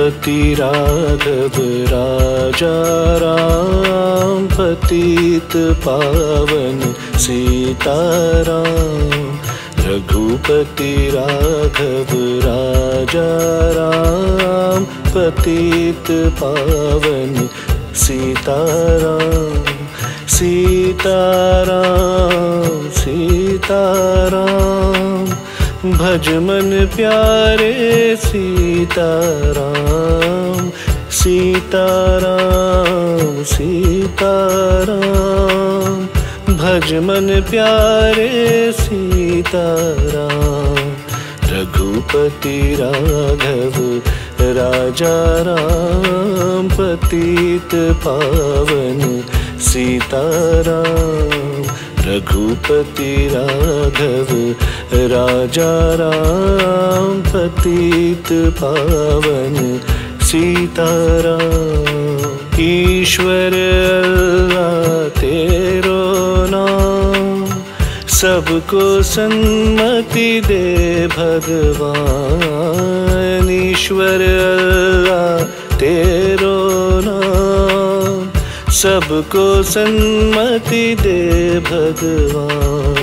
रघुपति राघव राजा राम, पतित पावन सीताराम। रघुपति राघव राजा राम, पतित पावन सीताराम। सीताराम सीताराम भज मन प्यारे सीताराम। सीताराम सीताराम भज मन प्यारे सीताराम। रघुपति राघव राजा राम, पतित पावन सीताराम। रघुपति राघव राजा राम, पतित पावन सीताराम। ईश्वर अल्लाह तेरो नाम, सबको सन्मति दे भगवान। ईश्वर अल्लाह तेरो नाम, सबको सन्मति दे भगवान।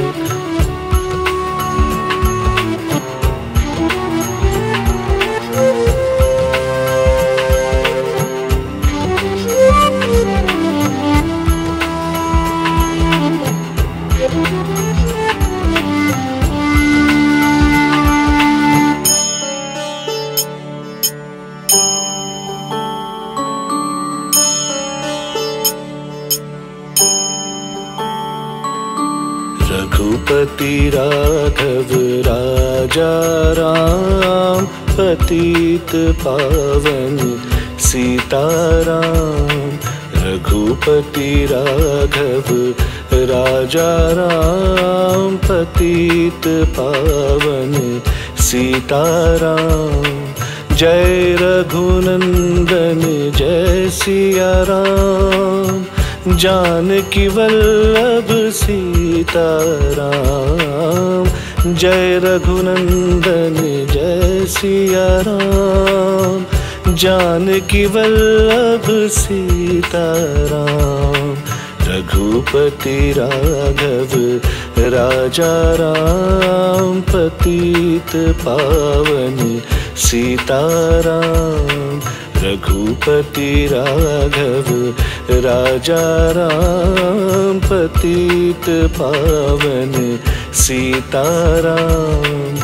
रघुपति राघव राजा राम, पतित पावन सीताराम। रघुपति राघव राजा राम, पतित पावन सीताराम। जय रघुनंदन जय सिया राम, जानकी वल्लभ सीताराम। जय रघुनंदन जय सिया राम, जानकी वल्लभ सीताराम। रघुपति राघव राजा राम, पतित पावन सीताराम। रघुपति राघव राजा राम, पतित पावन सीताराम।